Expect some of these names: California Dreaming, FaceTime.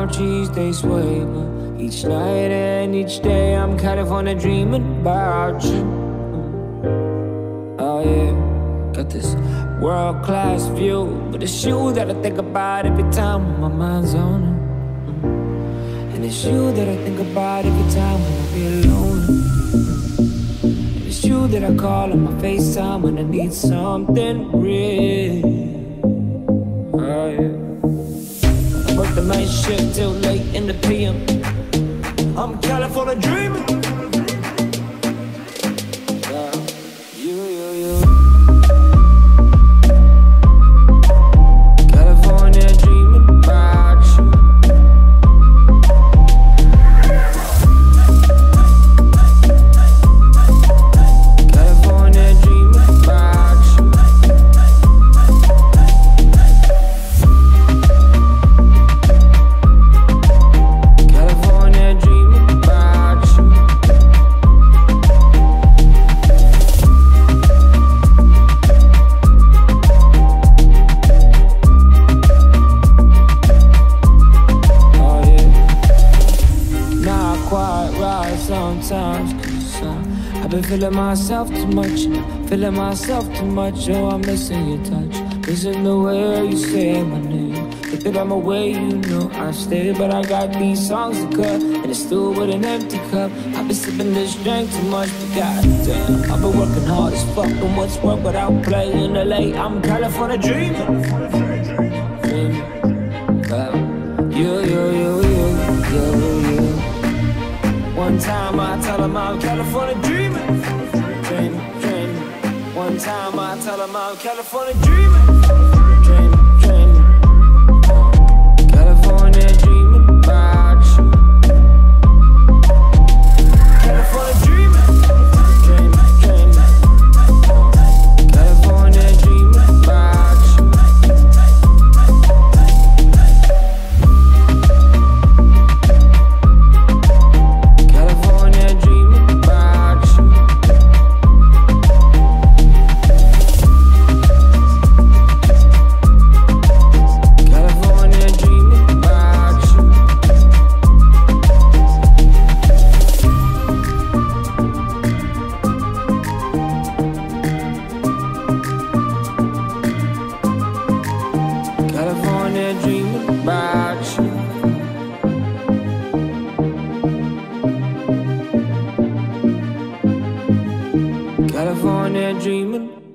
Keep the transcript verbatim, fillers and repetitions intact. our dreams they sway me. Each night and each day I'm kind of on a dreaming about you. Oh yeah, got this world class view, but it's you that I think about every time when my mind's on it. And it's you that I think about every time when I feel lonely. And it's you that I call on my FaceTime when I need something real. Oh yeah. The night shift till late in the P M I'm California dreaming. Yeah. You, you, you California dreaming about you. California dreaming about you. Sometimes, cause I, I've been feeling myself too much, feeling myself too much. Oh, I'm missing your touch, missing the way you say my name. You think I'm away, you know I stay, but I got these songs to cut, and it's still with an empty cup. I've been sipping this drink too much, but goddamn, I've been working hard as fuck, and what's work without playing L A? I'm California dreaming. Dreamin'. You, you, you, you, you, you. One time I tell him I'm California dreaming, dreaming, dreaming. One time I tell him I'm California dreaming, dreaming, dreaming. California dreaming about you. California dreaming, dreaming, dreaming. California dreaming about you. California dreaming.